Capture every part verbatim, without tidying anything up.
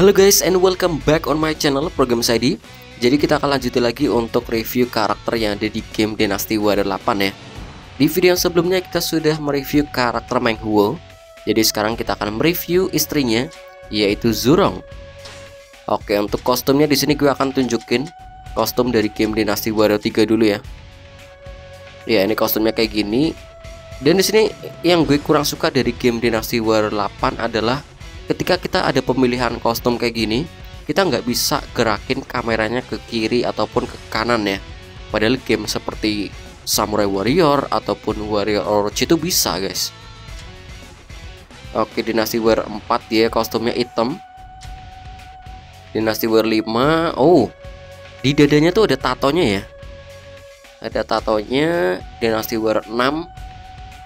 Halo guys and welcome back on my channel ProGamersID. Jadi kita akan lanjutin lagi untuk review karakter yang ada di game Dynasty Warrior delapan ya. Di video yang sebelumnya kita sudah mereview karakter Menghuo. Jadi sekarang kita akan mereview istrinya, yaitu Zhurong. Oke, untuk kostumnya di sini gue akan tunjukin kostum dari game Dynasty Warrior tiga dulu ya. Ya, ini kostumnya kayak gini. Dan di sini yang gue kurang suka dari game Dynasty Warrior delapan adalah ketika kita ada pemilihan kostum kayak gini, kita nggak bisa gerakin kameranya ke kiri ataupun ke kanan ya. Padahal game seperti Samurai Warrior ataupun Warrior Orochi itu bisa guys. Oke, Dynasty Warrior empat ya, kostumnya hitam. Dynasty Warrior lima, oh di dadanya tuh ada tatonya ya. Ada tatonya. Dynasty Warrior enam,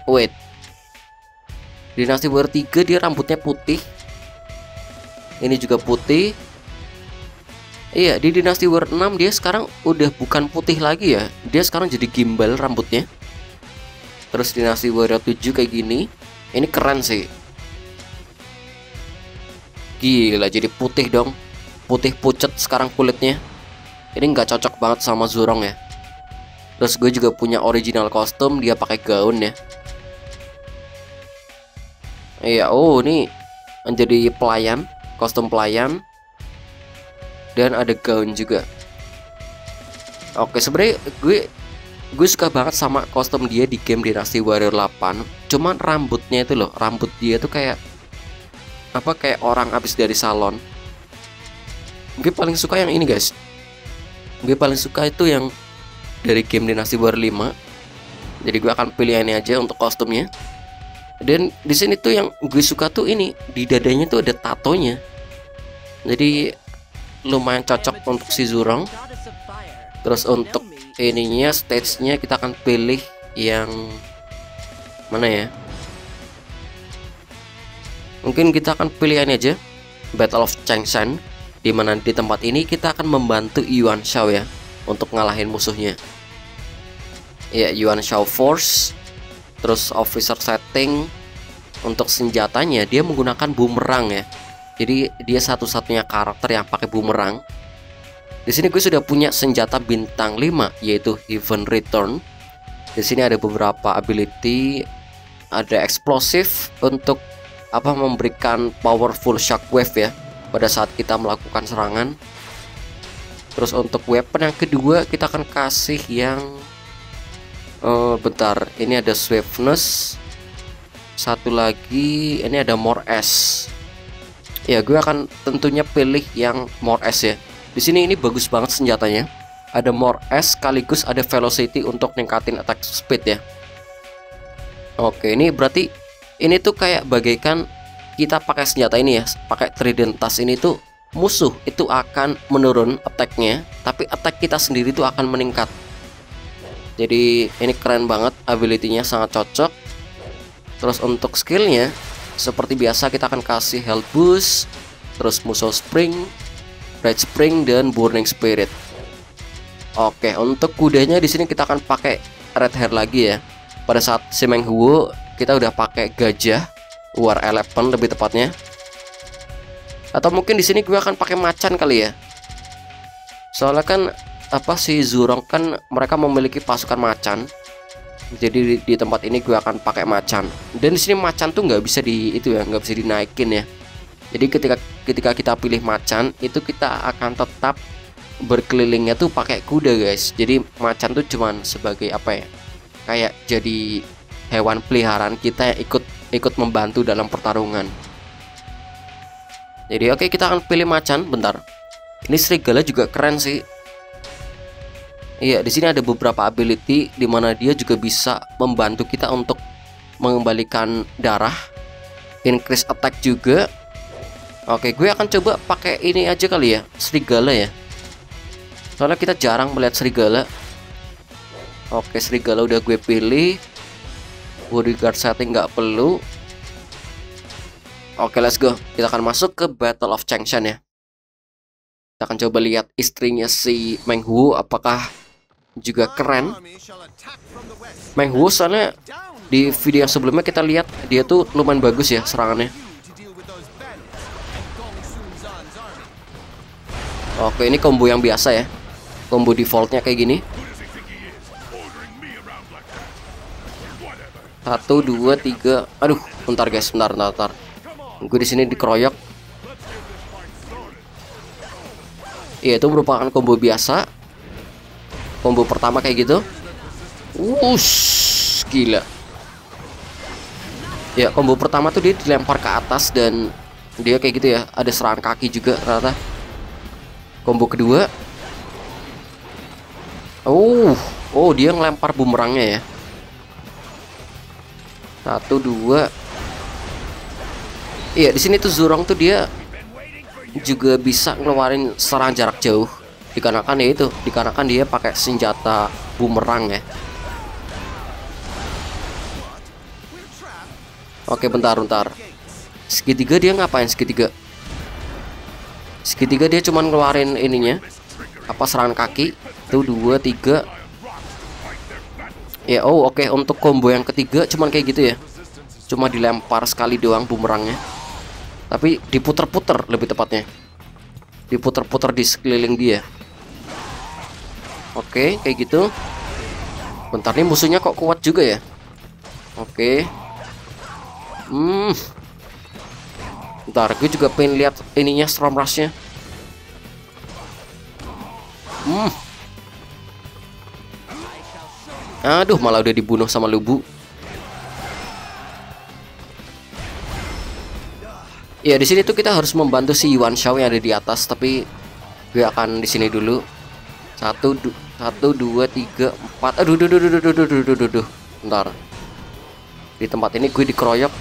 wait, Dynasty Warrior tiga dia rambutnya putih. Ini juga putih. Iya, di Dynasty Warrior enam dia sekarang udah bukan putih lagi ya. Dia sekarang jadi gimbal rambutnya. Terus Dynasty Warrior tujuh kayak gini. Ini keren sih. Gila, jadi putih dong. Putih pucet sekarang kulitnya. Ini nggak cocok banget sama Zhurong ya. Terus gue juga punya original kostum, dia pakai gaun ya. Iya, oh ini menjadi pelayan, kostum pelayan, dan ada gaun juga. Oke, sebenarnya gue gue suka banget sama kostum dia di game Dynasty Warrior delapan. Cuman rambutnya itu loh, rambut dia tuh kayak apa, kayak orang habis dari salon. Gue paling suka yang ini guys. Gue paling suka itu yang dari game Dynasty Warrior lima. Jadi gue akan pilih ini aja untuk kostumnya. Dan di sini tuh yang gue suka tuh ini, di dadanya tuh ada tatonya. Jadi lumayan cocok untuk si Zhurong. Terus untuk ininya, stage-nya kita akan pilih yang mana ya? Mungkin kita akan pilih ini aja, Battle of Changshan, dimana di tempat ini kita akan membantu Yuan Shao ya untuk ngalahin musuhnya. Ya, Yuan Shao Force. Terus officer setting, untuk senjatanya dia menggunakan bumerang ya. Jadi dia satu-satunya karakter yang pakai bumerang. Di sini gue sudah punya senjata bintang lima, yaitu Heaven Return. Di sini ada beberapa ability, ada eksplosif untuk apa, memberikan powerful shockwave ya pada saat kita melakukan serangan. Terus untuk weapon yang kedua kita akan kasih yang Uh, bentar, ini ada swiftness. Satu lagi, ini ada more S. Ya, gue akan tentunya pilih yang more S ya. Di sini ini bagus banget senjatanya. Ada more S sekaligus ada velocity untuk ningkatin attack speed ya. Oke, ini berarti ini tuh kayak bagaikan kita pakai senjata ini ya, pakai trident tas ini tuh musuh itu akan menurun attacknya, tapi attack kita sendiri tuh akan meningkat. Jadi ini keren banget, ability-nya sangat cocok. Terus untuk skillnya seperti biasa kita akan kasih health boost, terus musuh spring, red spring, dan burning spirit. Oke, untuk kudanya di sini kita akan pakai red hair lagi ya. Pada saat si Menghuo kita udah pakai gajah, war elephant lebih tepatnya. Atau mungkin di sini gue akan pakai macan kali ya. Soalnya kan apa sih, Zhurong kan mereka memiliki pasukan macan. Jadi di, di tempat ini gue akan pakai macan. Dan di sini macan tuh nggak bisa di itu ya, nggak bisa dinaikin ya. Jadi ketika ketika kita pilih macan itu kita akan tetap berkelilingnya tuh pakai kuda guys. Jadi macan tuh cuman sebagai apa ya, kayak jadi hewan peliharaan kita yang ikut ikut membantu dalam pertarungan. Jadi oke, kita akan pilih macan. Bentar, ini serigala juga keren sih. Iya, di sini ada beberapa ability di mana dia juga bisa membantu kita untuk mengembalikan darah, increase attack juga. Oke, gue akan coba pakai ini aja kali ya, serigala ya. Soalnya kita jarang melihat serigala. Oke, serigala udah gue pilih. Bodyguard setting nggak perlu. Oke, let's go. Kita akan masuk ke Battle of Changshan ya. Kita akan coba lihat istrinya si Menghuo apakah juga keren. Menghuo soalnya di video yang sebelumnya kita lihat dia tuh lumayan bagus ya serangannya. Oke, ini combo yang biasa ya. Combo defaultnya kayak gini. Satu, dua, tiga. Aduh, bentar guys, bentar, bentar, bentar. Gue di sini dikeroyok. Iya, itu merupakan combo biasa. Combo pertama kayak gitu. Wush, gila. Ya, combo pertama tuh dia dilempar ke atas dan dia kayak gitu ya. Ada serangan kaki juga ternyata. Combo kedua. Oh, oh dia ngelempar bumerangnya ya. Satu, dua. Iya, di sini tuh Zhurong tuh dia juga bisa ngeluarin serangan jarak jauh. Dikarenakan ya itu, dikarenakan dia pakai senjata bumerang ya. Oke, bentar, bentar. Segitiga dia ngapain segitiga? Segitiga dia cuman ngeluarin ininya. Apa, serangan kaki? Tuh, dua, tiga. Ya, oh oke, okay. Untuk combo yang ketiga cuman kayak gitu ya. Cuma dilempar sekali doang bumerangnya. Tapi diputer-puter lebih tepatnya. Diputer-puter di sekeliling dia. Oke, okay, kayak gitu. Bentar nih, musuhnya kok kuat juga ya. Oke. Okay. Hmm. Bentar, gue juga pengen lihat ininya, storm rush-nya. Hmm. Aduh, malah udah dibunuh sama Lu Bu. Ya, di sini tuh kita harus membantu si Yuan Shao yang ada di atas, tapi gue akan di sini dulu. Satu, du satu, dua, tiga, empat. Aduh, duh, duh, duh, duh, duh, duh, duh, duh, duh. Bentar. Di tempat ini gue dikeroyok.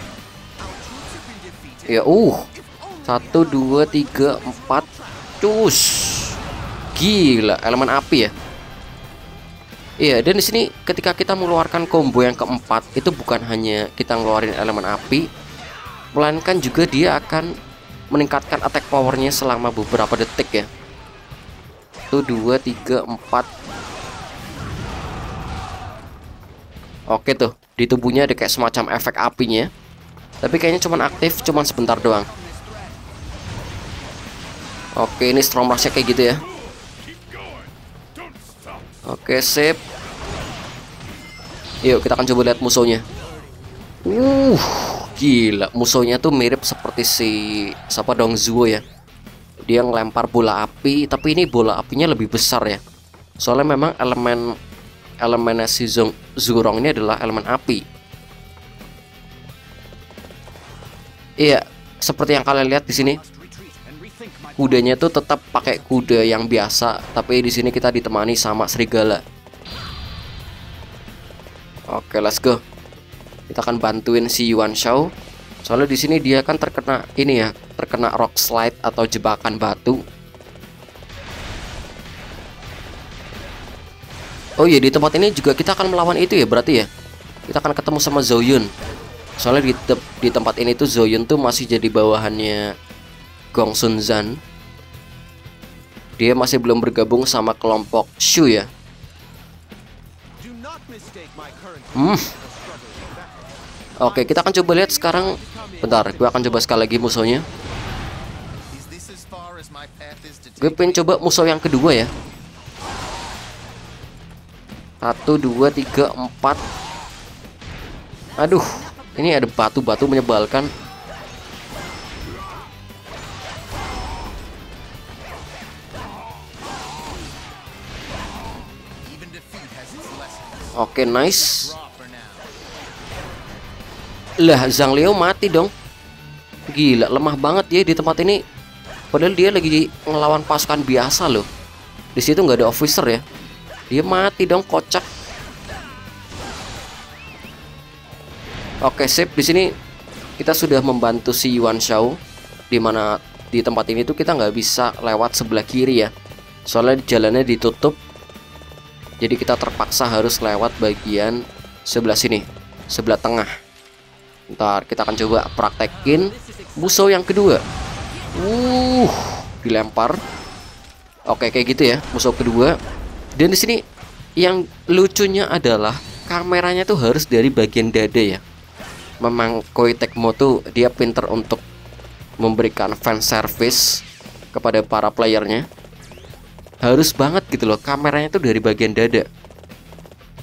Ya, uh. Satu, dua, tiga, empat. Cus. Gila, elemen api ya. Iya, dan di sini ketika kita mengeluarkan combo yang keempat itu bukan hanya kita ngeluarin elemen api, melainkan juga dia akan meningkatkan attack powernya selama beberapa detik ya. Satu, dua, tiga, empat. Oke tuh, di tubuhnya ada kayak semacam efek apinya, tapi kayaknya cuman aktif cuman sebentar doang. Oke, ini storm rush-nya kayak gitu ya. Oke, sip. Yuk, kita akan coba lihat musuhnya. Uh, gila, musuhnya tuh mirip seperti si siapa, Dong Zhuo ya. Dia ngelempar bola api, tapi ini bola apinya lebih besar ya. Soalnya memang elemen elemennya si Zhurong ini adalah elemen api. Iya, seperti yang kalian lihat di sini. Kudanya tuh tetap pakai kuda yang biasa, tapi di sini kita ditemani sama serigala. Oke, let's go. Kita akan bantuin si Yuan Shao. Soalnya di sini dia kan terkena ini ya, terkena rock slide atau jebakan batu. Oh iya, di tempat ini juga kita akan melawan itu ya, berarti ya. Kita akan ketemu sama Zhou Yun. Soalnya di, te di tempat ini tuh Zhou Yun tuh masih jadi bawahannya Gongsun Zhan. Dia masih belum bergabung sama kelompok Shu ya. Hmm. Oke, kita akan coba lihat sekarang. Bentar, gue akan coba sekali lagi musuhnya. Gue pengen coba musuh yang kedua ya. Satu, dua, tiga, empat. Aduh, ini ada batu-batu menyebalkan. Oke, okay, nice. Lah, Zhang Liyao mati dong. Gila, lemah banget ya di tempat ini. Padahal dia lagi ngelawan pasukan biasa loh. Di situ nggak ada officer ya. Dia mati dong, kocak. Oke, okay, sip. Di sini kita sudah membantu si Yuan Shao. Dimana di tempat ini tuh kita nggak bisa lewat sebelah kiri ya. Soalnya jalannya ditutup. Jadi kita terpaksa harus lewat bagian sebelah sini, sebelah tengah. Ntar kita akan coba praktekin musuh yang kedua. Uh, dilempar. Oke, kayak gitu ya, musuh kedua. Dan di sini yang lucunya adalah kameranya tuh harus dari bagian dada ya. Memang Koei Tecmo tuh dia pinter untuk memberikan fan service kepada para playernya. harus banget gitu loh, kameranya itu dari bagian dada.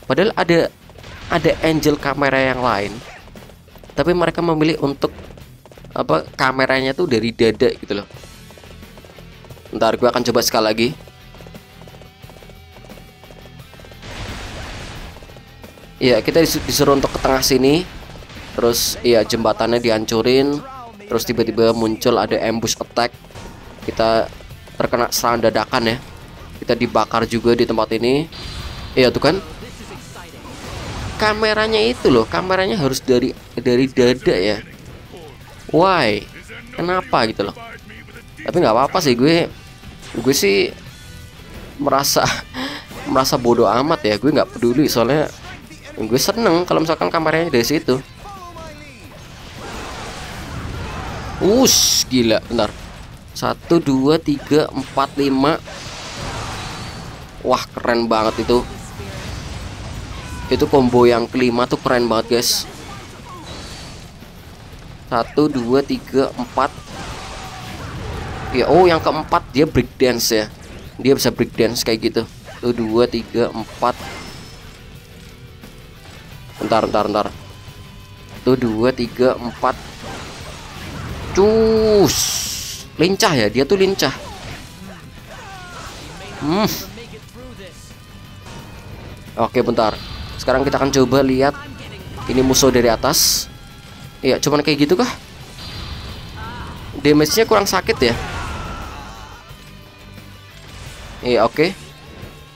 Padahal ada ada angle kamera yang lain, tapi mereka memilih untuk apa kameranya tuh dari dada gitu loh. Ntar gue akan coba sekali lagi. Ya, kita disuruh untuk ke tengah sini. Terus ya jembatannya dihancurin. Terus tiba-tiba muncul ada ambush attack. Kita terkena serangan dadakan ya. Kita dibakar juga di tempat ini. Iya tuh kan. Kameranya itu loh, kameranya harus dari dari dada ya. Why? Kenapa gitu loh? Tapi nggak apa-apa sih, gue gue sih merasa merasa bodoh amat ya. Gue nggak peduli soalnya gue seneng kalau misalkan kameranya dari situ. Ush, gila. Bentar, satu dua tiga empat lima. Wah, keren banget itu. Itu combo yang kelima tuh keren banget guys. Satu dua tiga empat. Ya, oh yang keempat dia break dance ya. Dia bisa break dance kayak gitu. Tuh dua tiga empat. Bentar bentar bentar. Tuh dua tiga empat. Cus. Lincah ya, dia tuh lincah. Hmm. Oke, bentar. Sekarang kita akan coba lihat ini musuh dari atas. Iya, cuman kayak gitu kah? Damage-nya kurang sakit ya. Iya, oke, okay.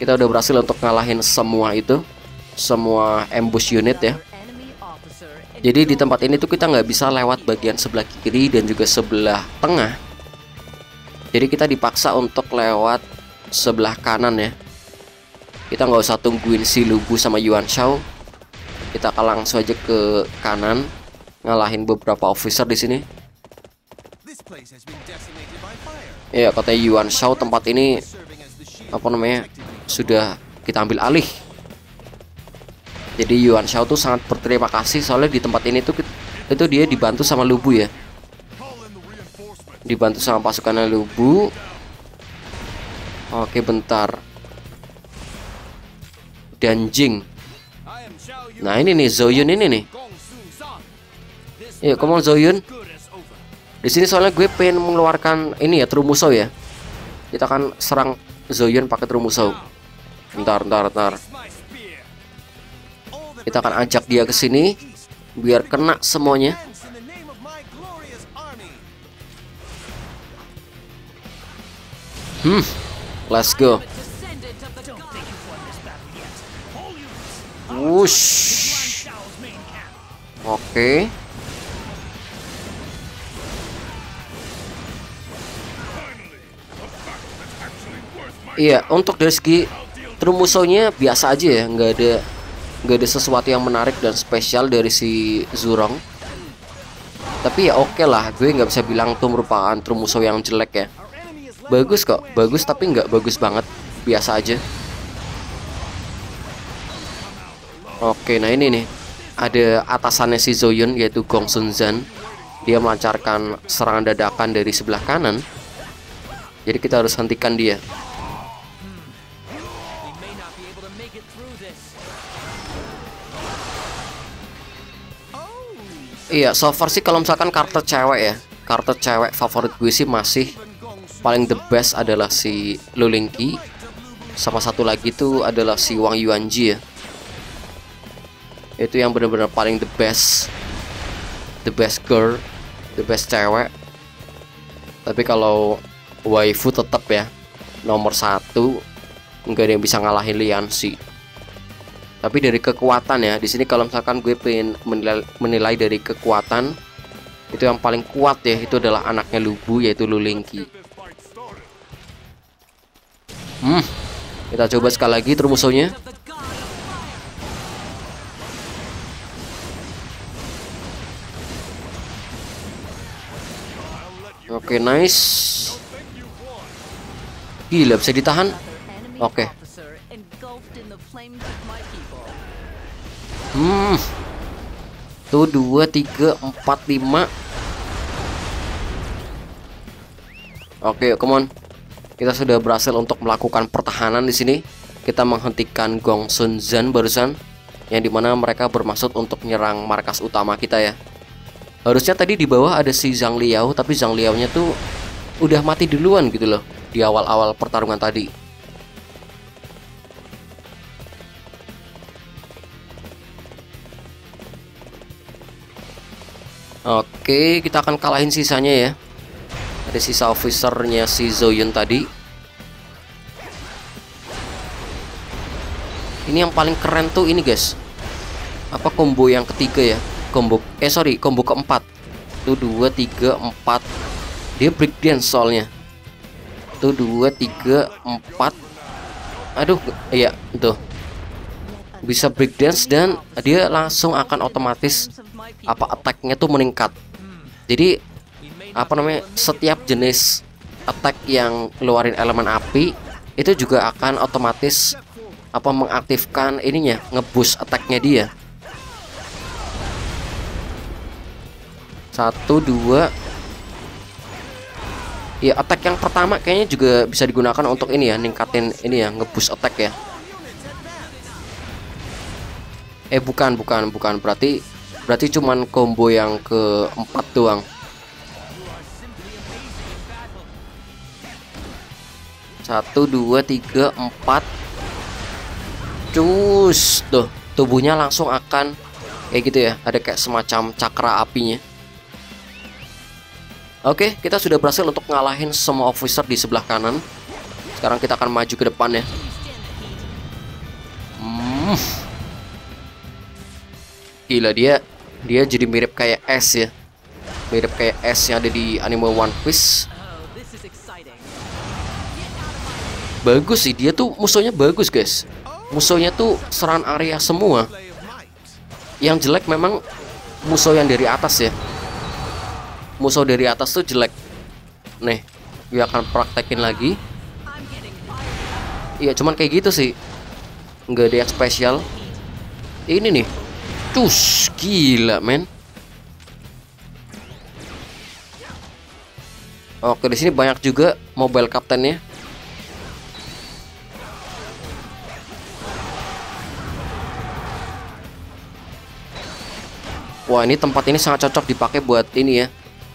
Kita udah berhasil untuk ngalahin semua itu, semua ambush unit ya. Jadi di tempat ini tuh kita nggak bisa lewat bagian sebelah kiri dan juga sebelah tengah. Jadi kita dipaksa untuk lewat sebelah kanan ya. Kita nggak usah tungguin si Lu Bu sama Yuan Shao. Kita akan langsung aja ke kanan, ngalahin beberapa officer di sini. Ya, katanya Yuan Shao tempat ini apa namanya sudah kita ambil alih. Jadi Yuan Shao tuh sangat berterima kasih soalnya di tempat ini tuh itu dia dibantu sama Lu Bu ya, dibantu sama pasukannya Lu Bu. Oke, bentar. Danjing. Nah ini nih Zhou Yun ini nih. Ya, come on Zhou Yun. Di sini soalnya gue pengen mengeluarkan ini ya, Trumusau ya. Kita akan serang Zhou Yun pakai Trumusau. Bentar, bentar, bentar. Kita akan ajak dia ke sini biar kena semuanya. Hmm, let's go. Wush. Oke. Okay. Iya, untuk dari segi Trumusau-nya biasa aja ya, nggak ada nggak ada sesuatu yang menarik dan spesial dari si Zhurong. Tapi ya oke okay lah, gue nggak bisa bilang tuh merupakan Trumusau yang jelek ya. Bagus kok, bagus tapi nggak bagus banget, biasa aja. Oke, nah ini nih ada atasannya si Zhou Yun yaitu Gongsun Zhan. Dia melancarkan serangan dadakan dari sebelah kanan. Jadi kita harus hentikan dia. Iya, so far sih kalau misalkan karakter cewek ya, karakter cewek favorit gue sih masih paling the best adalah si Lu Lingqi. Sama satu lagi tuh adalah si Wang Yuanji ya. Itu yang benar-benar paling the best, the best girl, the best cewek. Tapi kalau waifu tetap ya nomor satu, nggak ada yang bisa ngalahin Lian sih. Tapi dari kekuatan ya, di sini kalau misalkan gue pengen menilai, menilai dari kekuatan, itu yang paling kuat ya itu adalah anaknya Lu Bu yaitu Lu Lingqi. Hmm, kita coba sekali lagi Trumusau-nya. Oke, okay, nice. Gila, bisa ditahan. Oke. Okay. Hmm. Tuh dua tiga empat lima. Oke, okay, come on. Kita sudah berhasil untuk melakukan pertahanan di sini. Kita menghentikan Gongsun Zhan barusan, yang dimana mereka bermaksud untuk menyerang markas utama kita ya. Harusnya tadi di bawah ada si Zhang Liyao, tapi Zhang Liyao-nya tuh udah mati duluan gitu loh di awal-awal pertarungan tadi. Oke, kita akan kalahin sisanya ya. Ada sisa officer-nya si Zhou Yun tadi. Ini yang paling keren tuh ini guys, apa combo yang ketiga ya? Combo, eh sorry, combo keempat. Tuh dua, tiga, empat. Dia break dance soalnya. Tuh dua, tiga, empat. Aduh, iya tuh. Bisa break dance dan dia langsung akan otomatis apa attack-nya tuh meningkat. Jadi apa namanya, setiap jenis attack yang keluarin elemen api itu juga akan otomatis apa mengaktifkan ininya, ngeboost attack-nya dia. Satu, dua. Ya, attack yang pertama kayaknya juga bisa digunakan untuk ini ya, ningkatin ini ya, ngeboost attack ya. Eh bukan, bukan, bukan. Berarti berarti cuman combo yang keempat doang. Satu, dua, tiga, empat. Cus, tuh tubuhnya langsung akan kayak gitu ya, ada kayak semacam cakra apinya. Oke, kita sudah berhasil untuk ngalahin semua officer di sebelah kanan. Sekarang kita akan maju ke depan ya. Hmm. Gila, dia dia jadi mirip kayak S ya. Mirip kayak S yang ada di anime One Piece. Bagus sih, dia tuh musuhnya bagus guys. Musuhnya tuh serangan area semua. Yang jelek memang musuh yang dari atas ya. Musuh dari atas tuh jelek. Nih, gue akan praktekin lagi. Iya, cuman kayak gitu sih, nggak ada yang spesial. Ini nih, cus, gila men. Oke, di sini banyak juga mobile captain-nya. Wah, ini tempat ini sangat cocok dipakai buat ini ya,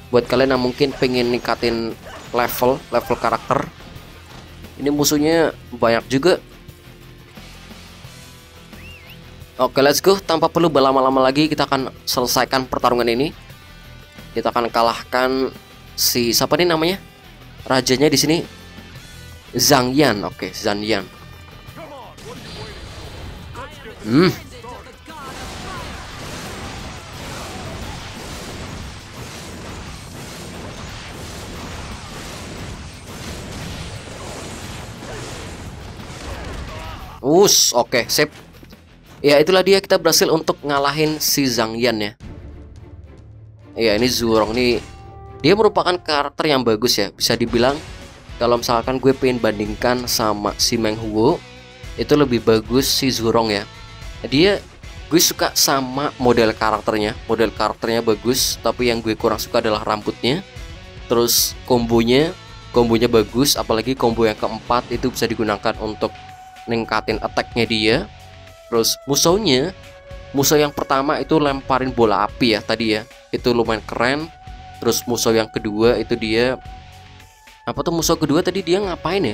buat kalian yang mungkin pengen ningkatin level level karakter. Ini musuhnya banyak juga. Oke, let's go. Tanpa perlu berlama-lama lagi, kita akan selesaikan pertarungan ini. Kita akan kalahkan si siapa nih namanya, rajanya di sini, Zhang Yan. Oke, Zhang Yan. hmm Us, oke, okay, sip. Ya, itulah dia, kita berhasil untuk ngalahin si Zhang Yan ya. Ya, ini Zhurong nih, dia merupakan karakter yang bagus ya. Bisa dibilang kalau misalkan gue pengen bandingkan sama si Menghuo, itu lebih bagus si Zhurong ya. Dia, gue suka sama model karakternya. Model karakternya bagus, tapi yang gue kurang suka adalah rambutnya. Terus kombonya, kombonya bagus, apalagi combo yang keempat itu bisa digunakan untuk ningkatin attack-nya dia. Terus musuhnya, musuh yang pertama itu lemparin bola api ya tadi ya, itu lumayan keren. Terus musuh yang kedua itu dia, apa tuh musuh kedua tadi dia ngapain ya?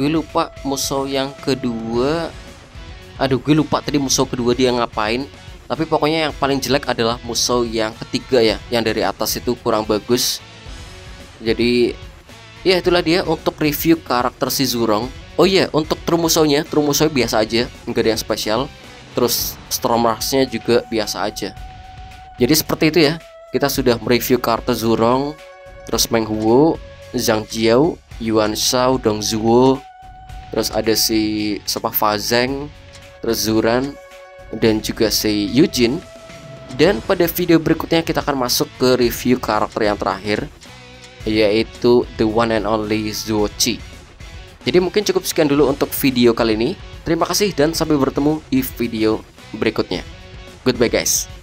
Gue lupa musuh yang kedua. Aduh, gue lupa tadi musuh kedua dia ngapain. Tapi pokoknya yang paling jelek adalah musuh yang ketiga ya, yang dari atas itu kurang bagus. Jadi ya, itulah dia untuk review karakter si Zhurong. Oh iya, untuk Trumusonya, Trumusonya biasa aja, nggak ada yang spesial. Terus Stormrashnya juga biasa aja. Jadi seperti itu ya, kita sudah mereview karakter Zhurong, terus Menghuo, Zhang Jiao, Yuan Shao, Dong Zhuo, terus ada si siapa Fazeng, terus Zuran, dan juga si Yu Jin. Dan pada video berikutnya kita akan masuk ke review karakter yang terakhir, yaitu the one and only Zuo Qi. Jadi mungkin cukup sekian dulu untuk video kali ini. Terima kasih dan sampai bertemu di video berikutnya. Goodbye guys.